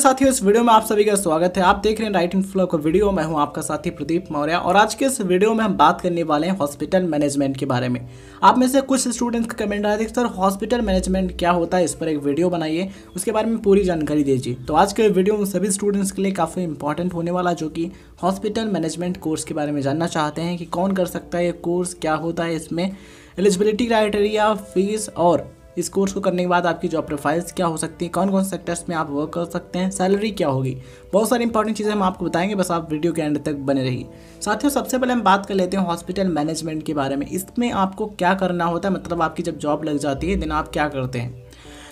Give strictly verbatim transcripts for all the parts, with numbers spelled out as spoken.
साथियों, इस वीडियो में आप सभी का स्वागत है। आप देख रहे हैं राइट इन्फो क्लब का वीडियो। मैं हूं आपका साथी प्रदीप मौर्या और आज के इस वीडियो में हम बात करने वाले हैं हॉस्पिटल मैनेजमेंट के बारे में। आप में से कुछ स्टूडेंट्स का कमेंट आया था कि सर हॉस्पिटल मैनेजमेंट क्या होता है, इस पर एक वीडियो बनाइए, उसके बारे में पूरी जानकारी दीजिए। तो आज के वीडियो में सभी स्टूडेंट्स के लिए काफ़ी इंपॉर्टेंट होने वाला, जो कि हॉस्पिटल मैनेजमेंट कोर्स के बारे में जानना चाहते हैं कि कौन कर सकता है, ये कोर्स क्या होता है, इसमें एलिजिबिलिटी क्राइटेरिया, फीस और इस कोर्स को करने के बाद आपकी जॉब प्रोफाइल्स क्या हो सकती है, कौन कौन से सेक्टर्स में आप वर्क कर सकते हैं, सैलरी क्या होगी, बहुत सारी इंपॉर्टेंट चीज़ें हम आपको बताएंगे। बस आप वीडियो के एंड तक बने रहिए। साथियों, सबसे पहले हम बात कर लेते हैं हॉस्पिटल मैनेजमेंट के बारे में। इसमें आपको क्या करना होता है, मतलब आपकी जब जॉब लग जाती है देन आप क्या करते हैं।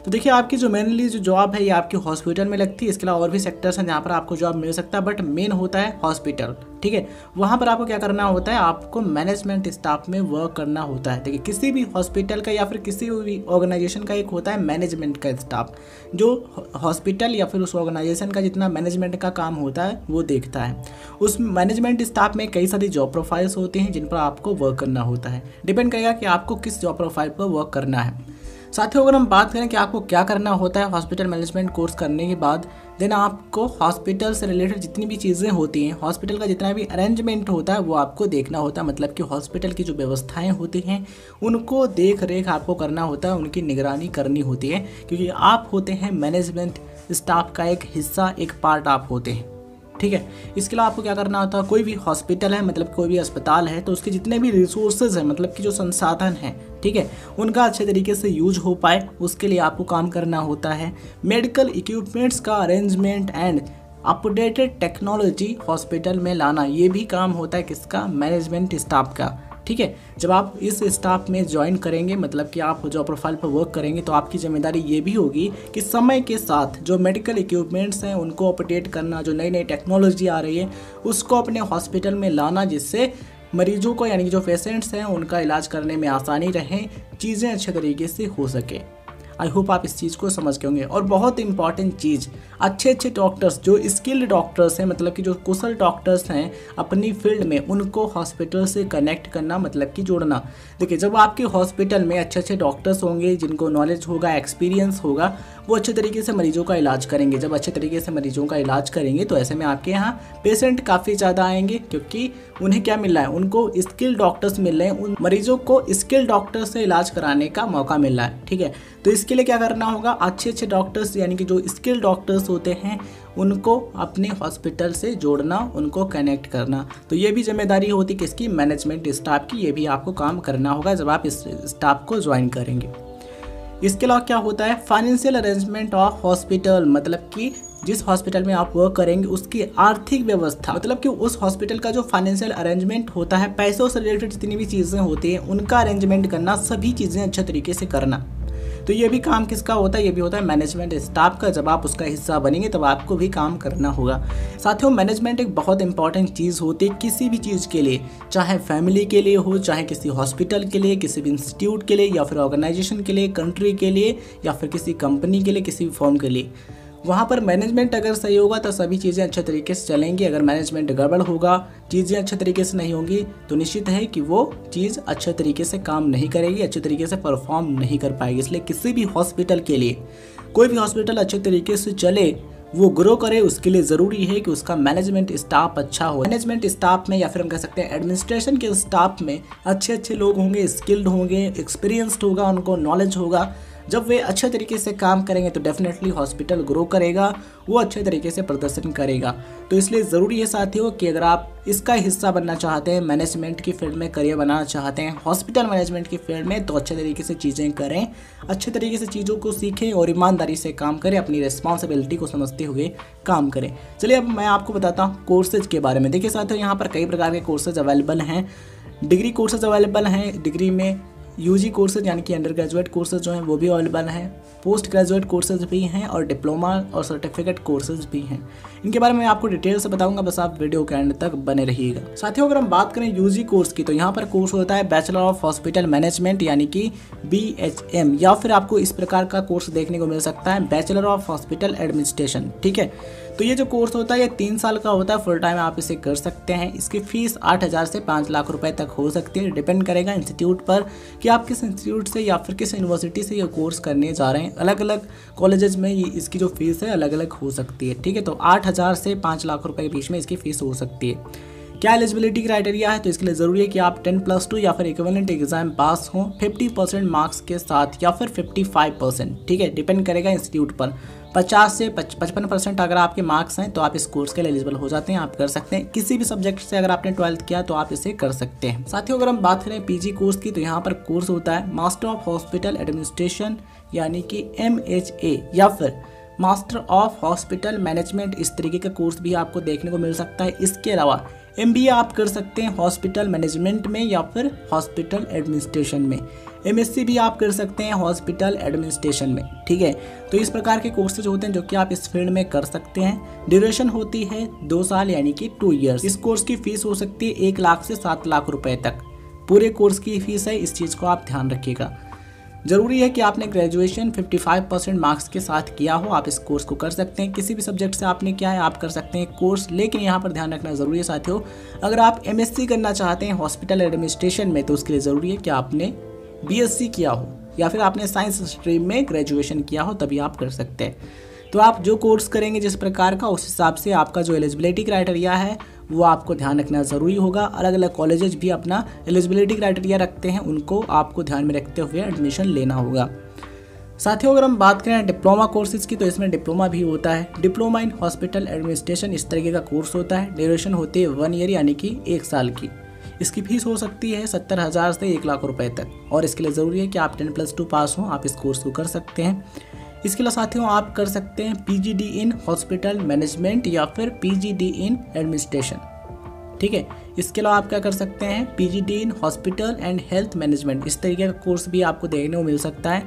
तो देखिए, आपकी जो मेनली जो जॉब है ये आपकी हॉस्पिटल में लगती है। इसके अलावा और भी सेक्टर्स हैं जहाँ पर आपको जॉब मिल सकता है, बट मेन होता है हॉस्पिटल। ठीक है, वहाँ पर आपको क्या करना होता है, आपको मैनेजमेंट स्टाफ में वर्क करना होता है। देखिए, किसी भी हॉस्पिटल का या फिर किसी भी ऑर्गेनाइजेशन का एक होता है मैनेजमेंट का स्टाफ, जो हॉस्पिटल या फिर उस ऑर्गेनाइजेशन का जितना मैनेजमेंट का काम होता है वो देखता है। उस मैनेजमेंट स्टाफ में कई सारी जॉब प्रोफाइल्स होती हैं जिन पर आपको वर्क करना होता है। डिपेंड करेगा कि आपको किस जॉब प्रोफाइल पर वर्क करना है। साथियों, अगर हम बात करें कि आपको क्या करना होता है हॉस्पिटल मैनेजमेंट कोर्स करने के बाद, देन आपको हॉस्पिटल से रिलेटेड जितनी भी चीज़ें होती हैं, हॉस्पिटल का जितना भी अरेंजमेंट होता है वो आपको देखना होता है। मतलब कि हॉस्पिटल की जो व्यवस्थाएं होती हैं उनको देख रेख आपको करना होता है, उनकी निगरानी करनी होती है, क्योंकि आप होते हैं मैनेजमेंट स्टाफ का एक हिस्सा, एक पार्ट आप होते हैं। ठीक है, इसके अलावा आपको क्या करना होता है, कोई भी हॉस्पिटल है, मतलब कोई भी अस्पताल है, तो उसके जितने भी रिसोर्सेज हैं, मतलब कि जो संसाधन हैं, ठीक है, उनका अच्छे तरीके से यूज हो पाए, उसके लिए आपको काम करना होता है। मेडिकल इक्विपमेंट्स का arrangement and updated technology hospital में लाना, ये भी काम होता है किसका, मैनेजमेंट स्टाफ का। ठीक है, जब आप इस स्टाफ में ज्वाइन करेंगे, मतलब कि आप जॉब प्रोफाइल पर वर्क करेंगे, तो आपकी जिम्मेदारी ये भी होगी कि समय के साथ जो मेडिकल इक्विपमेंट्स हैं उनको अपडेट करना, जो नई नई टेक्नोलॉजी आ रही है उसको अपने हॉस्पिटल में लाना, जिससे मरीजों को यानी कि जो पेशेंट्स हैं उनका इलाज करने में आसानी रहे, चीज़ें अच्छे तरीके से हो सके। आई होप आप इस चीज़ को समझ के होंगे। और बहुत इंपॉर्टेंट चीज़, अच्छे अच्छे डॉक्टर्स, जो स्किल्ड डॉक्टर्स हैं, मतलब कि जो कुशल डॉक्टर्स हैं अपनी फील्ड में, उनको हॉस्पिटल से कनेक्ट करना, मतलब कि जोड़ना। देखिए, जब आपके हॉस्पिटल में अच्छे अच्छे डॉक्टर्स होंगे जिनको नॉलेज होगा, एक्सपीरियंस होगा, वो अच्छे तरीके से मरीजों का इलाज करेंगे। जब अच्छे तरीके से मरीजों का इलाज करेंगे तो ऐसे में आपके यहाँ पेशेंट काफ़ी ज़्यादा आएंगे, क्योंकि उन्हें क्या मिल रहा है, उनको स्किल्ड डॉक्टर्स मिल रहे हैं, उन मरीजों को स्किल्ड डॉक्टर्स से इलाज कराने का मौका मिल रहा है। ठीक है, तो इसके लिए क्या करना होगा, अच्छे अच्छे डॉक्टर्स यानी कि जो स्किल्ड डॉक्टर्स होते हैं उनको अपने हॉस्पिटल से जोड़ना, उनको कनेक्ट करना। तो ये भी जिम्मेदारी होती किसकी, मैनेजमेंट स्टाफ की। ये भी आपको काम करना होगा जब आप इस स्टाफ को ज्वाइन करेंगे। इसके अलावा क्या होता है, फाइनेंशियल अरेंजमेंट ऑफ हॉस्पिटल, मतलब कि जिस हॉस्पिटल में आप वर्क करेंगे उसकी आर्थिक व्यवस्था, मतलब कि उस हॉस्पिटल का जो फाइनेंशियल अरेंजमेंट होता है, पैसों से रिलेटेड जितनी भी चीज़ें होती हैं उनका अरेंजमेंट करना, सभी चीज़ें अच्छे तरीके से करना। तो ये भी काम किसका होता है, ये भी होता है मैनेजमेंट स्टाफ का। जब आप उसका हिस्सा बनेंगे तब आपको भी काम करना होगा। साथियों, मैनेजमेंट एक बहुत इंपॉर्टेंट चीज़ होती है किसी भी चीज़ के लिए, चाहे फैमिली के लिए हो, चाहे किसी हॉस्पिटल के लिए, किसी भी इंस्टीट्यूट के लिए, या फिर ऑर्गेनाइजेशन के लिए, कंट्री के लिए, या फिर किसी कंपनी के लिए, किसी भी फॉर्म के लिए। वहाँ पर मैनेजमेंट अगर सही होगा तो सभी चीज़ें अच्छे तरीके से चलेंगी। अगर मैनेजमेंट गड़बड़ होगा, चीज़ें अच्छे तरीके से नहीं होंगी, तो निश्चित है कि वो चीज़ अच्छे तरीके से काम नहीं करेगी, अच्छे तरीके से परफॉर्म नहीं कर पाएगी। इसलिए किसी भी हॉस्पिटल के लिए, कोई भी हॉस्पिटल अच्छे तरीके से चले, वो ग्रो करे, उसके लिए ज़रूरी है कि उसका मैनेजमेंट स्टाफ अच्छा हो। मैनेजमेंट स्टाफ में या फिर हम कह सकते हैं एडमिनिस्ट्रेशन के स्टाफ में अच्छे अच्छे लोग होंगे, स्किल्ड होंगे, एक्सपीरियंस्ड होगा, उनको नॉलेज होगा। जब वे अच्छे तरीके से काम करेंगे तो डेफिनेटली हॉस्पिटल ग्रो करेगा, वो अच्छे तरीके से प्रदर्शन करेगा। तो इसलिए ज़रूरी है साथियों कि अगर आप इसका हिस्सा बनना चाहते हैं, मैनेजमेंट की फील्ड में करियर बनाना चाहते हैं हॉस्पिटल मैनेजमेंट की फील्ड में, तो अच्छे तरीके से चीज़ें करें, अच्छे तरीके से चीज़ों को सीखें और ईमानदारी से काम करें, अपनी रिस्पॉन्सिबिलिटी को समझते हुए काम करें। चलिए, अब मैं आपको बताता हूँ कोर्सेज के बारे में। देखिए साथियों, यहाँ पर कई प्रकार के कोर्सेज अवेलेबल हैं। डिग्री कोर्सेज अवेलेबल हैं, डिग्री में यूजी कोर्सेज यानी कि अंडर ग्रेजुएट कोर्सेज जो हैं वो भी अवेलेबल हैं, पोस्ट ग्रेजुएट कोर्सेज भी हैं और डिप्लोमा और सर्टिफिकेट कोर्सेज भी हैं। इनके बारे में आपको डिटेल से बताऊंगा, बस आप वीडियो के एंड तक बने रहिएगा। साथियों, अगर हम बात करें यूजी कोर्स की, तो यहाँ पर कोर्स होता है बैचलर ऑफ हॉस्पिटल मैनेजमेंट यानी कि बी एच एम, या फिर आपको इस प्रकार का कोर्स देखने को मिल सकता है बैचलर ऑफ हॉस्पिटल एडमिनिस्ट्रेशन। ठीक है, तो ये जो कोर्स होता है ये तीन साल का होता है, फुल टाइम आप इसे कर सकते हैं। इसकी फीस आठ हज़ार से पाँच लाख रुपए तक हो सकती है, डिपेंड करेगा इंस्टीट्यूट पर कि आप किस इंस्टीट्यूट से या फिर किस यूनिवर्सिटी से ये कोर्स करने जा रहे हैं। अलग अलग कॉलेजेस में ये इसकी जो फीस है अलग अलग हो सकती है, ठीक है। तो आठ हज़ार से पाँच लाख रुपये के बीच में इसकी फीस हो सकती है। क्या एलिजिबिलिटी क्राइटेरिया है, तो इसके लिए ज़रूरी है कि आप टेन प्लस टू या फिर इक्विवेलेंट एग्जाम पास हों फिफ्टी परसेंट मार्क्स के साथ या फिर फिफ्टी फाइव परसेंट, ठीक है, डिपेंड करेगा इंस्टीट्यूट पर। पचास से पचपन परसेंट अगर आपके मार्क्स हैं तो आप इस कोर्स के लिए एलिजिबल हो जाते हैं, आप कर सकते हैं। किसी भी सब्जेक्ट से अगर आपने ट्वेल्थ किया तो आप इसे कर सकते हैं। साथियों, अगर हम बात करें पीजी कोर्स की, तो यहाँ पर कोर्स होता है मास्टर ऑफ हॉस्पिटल एडमिनिस्ट्रेशन यानी कि एम एच ए या फिर मास्टर ऑफ हॉस्पिटल मैनेजमेंट, इस तरीके का कोर्स भी आपको देखने को मिल सकता है। इसके अलावा एमबीए आप कर सकते हैं हॉस्पिटल मैनेजमेंट में या फिर हॉस्पिटल एडमिनिस्ट्रेशन में। एमएससी भी आप कर सकते हैं हॉस्पिटल एडमिनिस्ट्रेशन में, ठीक है। तो इस प्रकार के कोर्सेज होते हैं जो कि आप इस फील्ड में कर सकते हैं। ड्यूरेशन होती है दो साल यानी कि टू इयर्स। इस कोर्स की फीस हो सकती है एक लाख से सात लाख रुपए तक पूरे कोर्स की फीस है। इस चीज़ को आप ध्यान रखिएगा। जरूरी है कि आपने graduation fifty five percent marks के साथ किया हो, आप इस कोर्स को कर सकते हैं। किसी भी सब्जेक्ट से आपने किया है आप कर सकते हैं कोर्स, लेकिन यहाँ पर ध्यान रखना ज़रूरी है साथियों, अगर आप एमएससी करना चाहते हैं हॉस्पिटल एडमिनिस्ट्रेशन में तो उसके लिए ज़रूरी है कि आपने बीएससी किया हो या फिर आपने साइंस स्ट्रीम में ग्रेजुएशन किया हो, तभी आप कर सकते हैं। तो आप जो कोर्स करेंगे जिस प्रकार का, उस हिसाब से आपका जो एलिजिबिलिटी क्राइटेरिया है वो आपको ध्यान रखना ज़रूरी होगा। अलग अलग कॉलेजेस भी अपना एलिजिबिलिटी क्राइटेरिया रखते हैं, उनको आपको ध्यान में रखते हुए एडमिशन लेना होगा। साथियों, अगर हम बात करें डिप्लोमा कोर्सेज़ की, तो इसमें डिप्लोमा भी होता है। डिप्लोमा इन हॉस्पिटल एडमिनिस्ट्रेशन इस तरीके का कोर्स होता है। ड्यूरेशन होती है वन ईयर यानी कि एक साल की। इसकी फीस हो सकती है सत्तर हज़ार से एक लाख रुपए तक और इसके लिए ज़रूरी है कि आप टेन प्लस टू पास हों, आप इस कोर्स को कर सकते हैं। इसके लिए साथियों आप कर सकते हैं पीजीडी इन हॉस्पिटल मैनेजमेंट या फिर पीजीडी इन एडमिनिस्ट्रेशन, ठीक है। इसके अलावा आप क्या कर सकते हैं, PGD in hospital and health management, इस तरीके का कोर्स भी आपको देखने को मिल सकता है।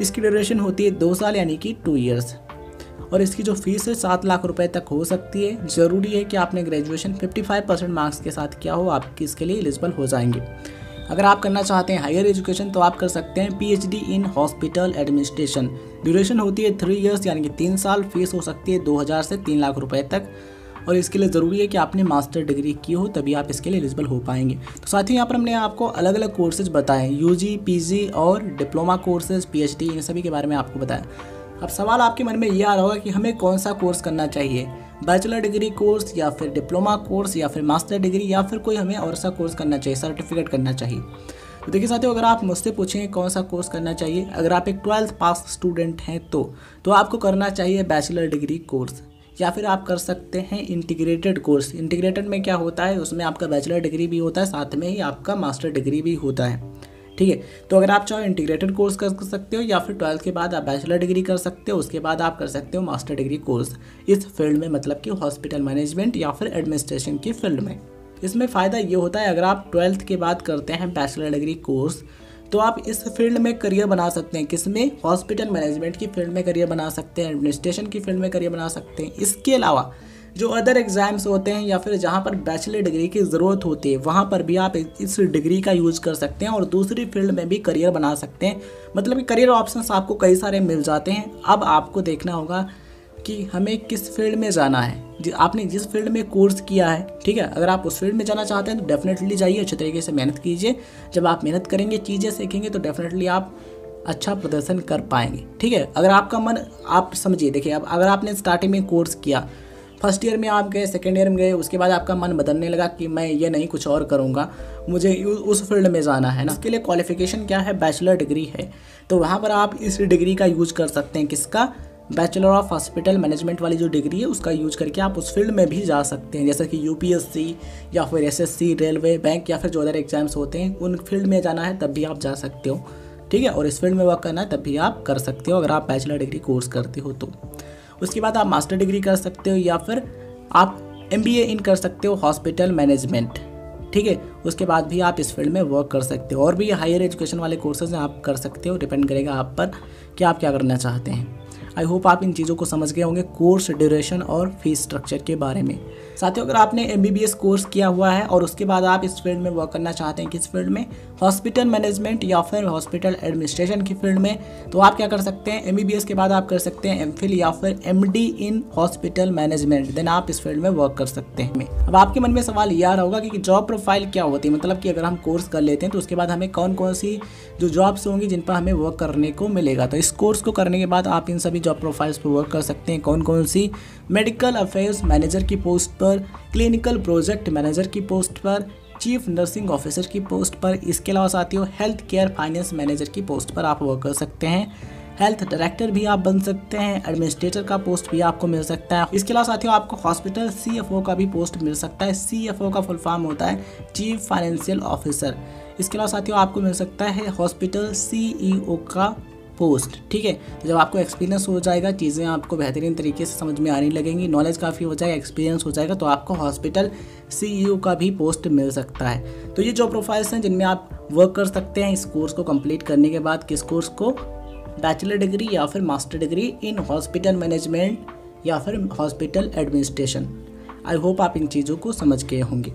इसकी ड्यूरेशन होती है दो साल यानी कि टू इयर्स और इसकी जो फीस है सात लाख रुपए तक हो सकती है। ज़रूरी है कि आपने graduation fifty five percent marks के साथ किया हो, आप इसके लिए एलिजिबल हो जाएंगे। अगर आप करना चाहते हैं हायर एजुकेशन तो आप कर सकते हैं PhD in hospital administration. Duration होती है थ्री इयर्स यानी कि तीन साल। फीस हो सकती है दो हज़ार से तीन लाख रुपए तक और इसके लिए ज़रूरी है कि आपने मास्टर डिग्री की हो, तभी आप इसके लिए एलिजिबल हो पाएंगे। तो साथियों यहाँ पर हमने आपको अलग अलग कोर्सेज बताए, यूजी, पीजी और डिप्लोमा कोर्सेज, पीएचडी, इन सभी के बारे में आपको बताया। अब सवाल आपके मन में ये आ रहा होगा कि हमें कौन सा कोर्स करना चाहिए, बैचलर डिग्री कोर्स या फिर डिप्लोमा कोर्स या फिर मास्टर डिग्री या फिर कोई हमें और सा कोर्स करना चाहिए, सर्टिफिकेट करना चाहिए। तो देखिए साथियों, अगर आप मुझसे पूछेंगे कौन सा कोर्स करना चाहिए, अगर आप एक ट्वेल्थ पास स्टूडेंट हैं तो तो आपको करना चाहिए बैचलर डिग्री कोर्स या फिर आप कर सकते हैं इंटीग्रेटेड कोर्स। इंटीग्रेटेड में क्या होता है, उसमें आपका बैचलर डिग्री भी होता है, साथ में ही आपका मास्टर डिग्री भी होता है, ठीक है। तो अगर आप चाहो इंटीग्रेटेड कोर्स कर सकते हो या फिर ट्वेल्थ के बाद आप बैचलर डिग्री कर सकते हो, उसके बाद आप कर सकते हो मास्टर डिग्री कोर्स इस फील्ड में, मतलब कि हॉस्पिटल मैनेजमेंट या फिर एडमिनिस्ट्रेशन की फील्ड में। इसमें फ़ायदा ये होता है, अगर आप ट्वेल्थ के बाद करते हैं बैचलर डिग्री कोर्स तो आप इस फील्ड में करियर बना सकते हैं। किसमें, हॉस्पिटल मैनेजमेंट की फील्ड में करियर बना सकते हैं, एडमिनिस्ट्रेशन की फील्ड में करियर बना सकते हैं। इसके अलावा जो अदर एग्ज़ाम्स होते हैं या फिर जहाँ पर बैचलर डिग्री की ज़रूरत होती है वहाँ पर भी आप इस डिग्री का यूज़ कर सकते हैं और दूसरी फील्ड में भी करियर बना सकते हैं, मतलब कि करियर ऑप्शंस आपको कई सारे मिल जाते हैं। अब आपको देखना होगा कि हमें किस फील्ड में जाना है, जी आपने जिस फील्ड में कोर्स किया है, ठीक है। अगर आप उस फील्ड में जाना चाहते हैं तो डेफिनेटली जाइए, अच्छे तरीके से मेहनत कीजिए। जब आप मेहनत करेंगे, चीज़ें सीखेंगे तो डेफिनेटली आप अच्छा प्रदर्शन कर पाएंगे, ठीक है। अगर आपका मन, आप समझिए, देखिए अब अगर आपने स्टार्टिंग में कोर्स किया, फर्स्ट ईयर में आप गए, सेकेंड ईयर में गए, उसके बाद आपका मन बदलने लगा कि मैं ये नहीं कुछ और करूँगा, मुझे उस फील्ड में जाना है ना। इसके लिए क्वालिफिकेशन क्या है, बैचलर डिग्री है, तो वहाँ पर आप इस डिग्री का यूज़ कर सकते हैं। किसका, बैचलर ऑफ हॉस्पिटल मैनेजमेंट वाली जो डिग्री है उसका यूज करके आप उस फील्ड में भी जा सकते हैं, जैसे कि यूपीएससी या फिर एसएससी, रेलवे, बैंक या फिर जो अदर एग्जाम्स होते हैं उन फील्ड में जाना है तब भी आप जा सकते हो, ठीक है। और इस फील्ड में वर्क करना है तब भी आप कर सकते हो, अगर आप बैचलर डिग्री कोर्स करते हो तो। उसके बाद आप मास्टर डिग्री कर सकते हो या फिर आप एम बी ए इन कर सकते हो हॉस्पिटल मैनेजमेंट, ठीक है। उसके बाद भी आप इस फील्ड में वर्क कर सकते हो और भी हायर एजुकेशन वाले कोर्सेज आप कर सकते हो, डिपेंड करेगा आप पर कि आप क्या करना चाहते हैं। आई होप आप इन चीज़ों को समझ गए होंगे, कोर्स, ड्यूरेशन और फीस स्ट्रक्चर के बारे में। साथियों अगर आपने एमबीबीएस कोर्स किया हुआ है और उसके बाद आप इस फील्ड में वर्क करना चाहते हैं, किस फील्ड में, हॉस्पिटल मैनेजमेंट या फिर हॉस्पिटल एडमिनिस्ट्रेशन की फील्ड में, तो आप क्या कर सकते हैं, एमबीबीएस के बाद आप कर सकते हैं एमफिल या फिर MD in hospital management, then आप इस फील्ड में वर्क कर सकते हैं। अब आपके मन में सवाल यह होगा कि जॉब प्रोफाइल क्या होती है, मतलब कि अगर हम कोर्स कर लेते हैं तो उसके बाद हमें कौन कौन सी जो जॉब्स होंगी जिन पर हमें वर्क करने को मिलेगा। तो इस कोर्स को करने के बाद आप इन सभी जॉब प्रोफाइल्स पर वर्क कर सकते हैं। कौन कौन सी, मेडिकल अफेयर्स मैनेजर की पोस्ट पर, क्लिनिकल प्रोजेक्ट मैनेजर की पोस्ट पर, चीफ नर्सिंग ऑफिसर की पोस्ट पर, इसके अलावा साथियों हेल्थ केयर फाइनेंस मैनेजर की पोस्ट पर आप वर्क कर सकते हैं, हेल्थ डायरेक्टर भी आप बन सकते हैं, एडमिनिस्ट्रेटर का पोस्ट भी आपको मिल सकता है। इसके अलावा साथियों आपको हॉस्पिटल सीएफओ का भी पोस्ट मिल सकता है। सीएफओ का फुल फॉर्म होता है चीफ फाइनेंशियल ऑफिसर। इसके अलावा साथियों आपको मिल सकता है हॉस्पिटल सीईओ का पोस्ट। ठीक है, तो जब आपको एक्सपीरियंस हो जाएगा, चीज़ें आपको बेहतरीन तरीके से समझ में आने लगेंगी, नॉलेज काफ़ी हो जाएगा, एक्सपीरियंस हो जाएगा, तो आपको हॉस्पिटल सीईओ का भी पोस्ट मिल सकता है। तो ये जॉब प्रोफाइल्स हैं जिनमें आप वर्क कर सकते हैं इस कोर्स को कंप्लीट करने के बाद। किस कोर्स को, बैचलर डिग्री या फिर master degree in hospital management या फिर हॉस्पिटल एडमिनिस्ट्रेशन। आई होप आप इन चीज़ों को समझ गए होंगे।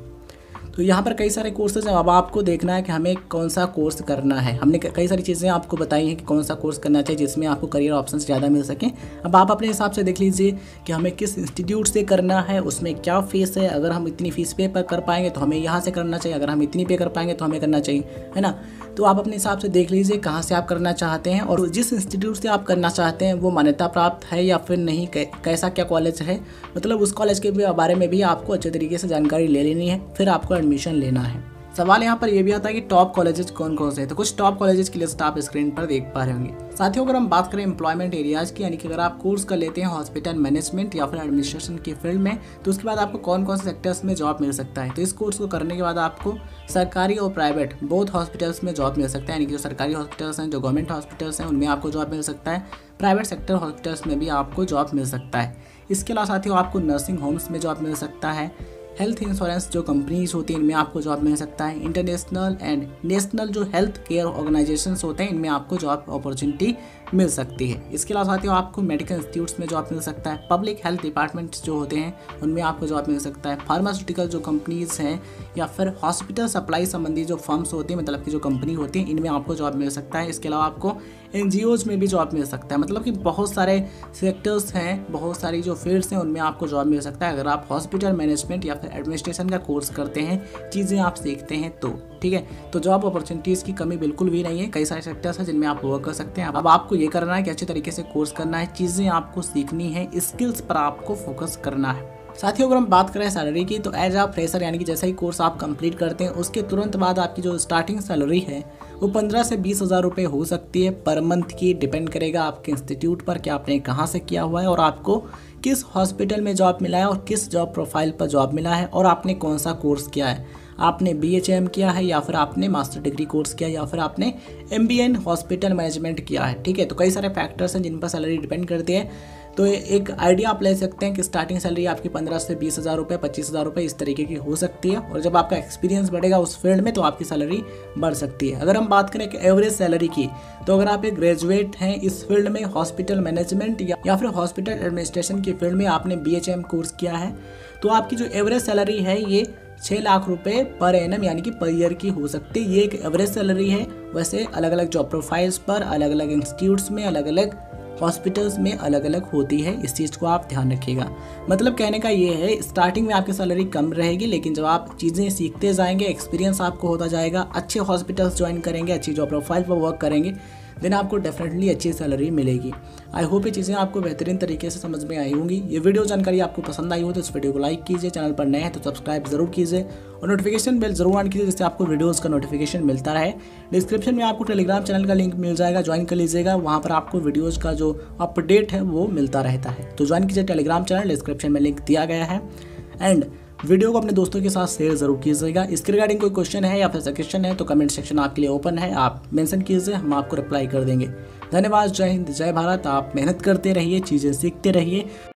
तो यहाँ पर कई सारे कोर्सेज हैं, अब आपको देखना है कि हमें कौन सा कोर्स करना है। हमने कई सारी चीज़ें आपको बताई हैं कि कौन सा कोर्स करना चाहिए जिसमें आपको करियर ऑप्शंस ज़्यादा मिल सकें। अब आप अपने हिसाब से देख लीजिए कि हमें किस इंस्टीट्यूट से करना है, उसमें क्या फ़ीस है, अगर हम इतनी फ़ीस पे कर पाएंगे तो हमें यहाँ से करना चाहिए, अगर हम इतनी पे कर पाएंगे तो हमें करना चाहिए, है ना। तो आप अपने हिसाब से देख लीजिए कहाँ से आप करना चाहते हैं और जिस इंस्टीट्यूट से आप करना चाहते हैं वो मान्यता प्राप्त है या फिर नहीं, कैसा क्या कॉलेज है, मतलब उस कॉलेज के बारे में भी आपको अच्छे तरीके से जानकारी ले लेनी है, फिर आपको एडमिशन लेना है। सवाल यहाँ पर यह भी आता है कि टॉप कॉलेजेस कौन कौन से हैं, तो कुछ टॉप कॉलेजेस की लिस्ट आप स्क्रीन पर देख पा रहे होंगे। साथियों अगर हम बात करें एम्प्लॉयमेंट एरियाज़ की, यानी कि अगर आप कोर्स कर लेते हैं हॉस्पिटल मैनेजमेंट या फिर एडमिनिस्ट्रेशन की फील्ड में, तो उसके बाद आपको कौन कौन से सेक्टर्स में जॉब मिल सकता है। तो इस कोर्स को करने के बाद आपको सरकारी और प्राइवेट बोथ हॉस्पिटल्स में जॉब मिल सकता है, यानी कि जो सरकारी हॉस्पिटल्स हैं, जो गवर्नमेंट हॉस्पिटल्स हैं, उनमें आपको जॉब मिल सकता है, प्राइवेट सेक्टर हॉस्पिटल्स में भी आपको जॉब मिल सकता है। इसके अलावा साथियों आपको नर्सिंग होम्स में जॉब मिल सकता है, हेल्थ इंश्योरेंस जो कंपनीज होती हैं इनमें आपको जॉब मिल सकता है, इंटरनेशनल एंड नेशनल जो हेल्थ केयर ऑर्गेनाइजेशंस होते हैं इनमें आपको जॉब अपॉर्चुनिटी मिल सकती है। इसके अलावा साथियों आपको मेडिकल इंस्टीट्यूट्स में जॉब मिल सकता है, पब्लिक हेल्थ डिपार्टमेंट्स जो होते हैं उनमें आपको जॉब मिल सकता है, फार्मास्यूटिकल जो कंपनीज हैं या फिर हॉस्पिटल सप्लाई संबंधी जो फर्म्स होती हैं, मतलब कि जो कंपनी होती है, इनमें आपको जॉब मिल सकता है। इसके अलावा आपको एन जी ओज में भी जॉब मिल सकता है, मतलब कि बहुत सारे सेक्टर्स हैं, बहुत सारी जो फील्ड्स हैं उनमें आपको जॉब मिल सकता है अगर आप हॉस्पिटल मैनेजमेंट या फिर एडमिनिस्ट्रेशन का कोर्स करते हैं, चीज़ें आप सीखते हैं तो। ठीक है, तो जॉब अपॉर्चुनिटीज़ की कमी बिल्कुल भी नहीं है, कई सारे सेक्टर्स हैं जिनमें आप वर्क कर सकते हैं। अब आपको ये करना है कि अच्छे तरीके से कोर्स करना है, चीज़ें आपको सीखनी है, स्किल्स पर आपको फोकस करना है। साथियों अगर हम बात करें सैलरी की, तो एज आ फ्रेशर यानी कि जैसे ही कोर्स आप कंप्लीट करते हैं उसके तुरंत बाद आपकी जो स्टार्टिंग सैलरी है वो पंद्रह से बीस हज़ार रुपये हो सकती है पर मंथ की। डिपेंड करेगा आपके इंस्टीट्यूट पर कि आपने कहाँ से किया हुआ है और आपको किस हॉस्पिटल में जॉब मिला है और किस जॉब प्रोफाइल पर जॉब मिला है और आपने कौन सा कोर्स किया है, आपने बी एच एम किया है या फिर आपने मास्टर डिग्री कोर्स किया है या फिर आपने M B A in hospital management किया है। ठीक है, तो कई सारे फैक्टर्स हैं जिन पर सैलरी डिपेंड करती है। तो एक आइडिया आप ले सकते हैं कि स्टार्टिंग सैलरी आपकी पंद्रह से बीस हज़ार रुपये, पच्चीस हज़ार रुपये इस तरीके की हो सकती है और जब आपका एक्सपीरियंस बढ़ेगा उस फील्ड में तो आपकी सैलरी बढ़ सकती है। अगर हम बात करें कि एवरेज सैलरी की, तो अगर आप एक ग्रेजुएट हैं इस फील्ड में हॉस्पिटल मैनेजमेंट या, या फिर हॉस्पिटल एडमिनिस्ट्रेशन की फील्ड में, आपने बी एच एम कोर्स किया है, तो आपकी जो एवरेज सैलरी है ये छः लाख रुपए पर एनम यानी कि पर ईयर की हो सकती है। ये एक एवरेज सैलरी है। वैसे अलग अलग जॉब प्रोफाइल्स पर, अलग अलग इंस्टीट्यूट्स में, अलग अलग हॉस्पिटल्स में अलग अलग होती है, इस चीज़ को आप ध्यान रखिएगा। मतलब कहने का ये है स्टार्टिंग में आपकी सैलरी कम रहेगी, लेकिन जब आप चीज़ें सीखते जाएंगे, एक्सपीरियंस आपको होता जाएगा, अच्छे हॉस्पिटल्स ज्वाइन करेंगे, अच्छी जॉब प्रोफाइल पर वर्क करेंगे, देन आपको डेफिनेटली अच्छी सैलरी मिलेगी। आई होप ये चीज़ें आपको बेहतरीन तरीके से समझ में आई होंगी। ये वीडियो जानकारी आपको पसंद आई हो तो इस वीडियो को लाइक कीजिए, चैनल पर नए हैं तो सब्सक्राइब जरूर कीजिए और नोटिफिकेशन बेल जरूर ऑन कीजिए जिससे आपको वीडियोज़ का नोटिफिकेशन मिलता रहे। डिस्क्रिप्शन में आपको टेलीग्राम चैनल का लिंक मिल जाएगा, ज्वाइन कर लीजिएगा, वहाँ पर आपको वीडियोज़ का जो अपडेट है वो मिलता रहता है। तो ज्वाइन कीजिए टेलीग्राम चैनल, डिस्क्रिप्शन में लिंक दिया गया है एंड वीडियो को अपने दोस्तों के साथ शेयर जरूर कीजिएगा। इसके रिगार्डिंग कोई क्वेश्चन है या फिर सजेशन है तो कमेंट सेक्शन आपके लिए ओपन है, आप मेंशन कीजिए, हम आपको रिप्लाई कर देंगे। धन्यवाद, जय हिंद, जय भारत। आप मेहनत करते रहिए, चीज़ें सीखते रहिए।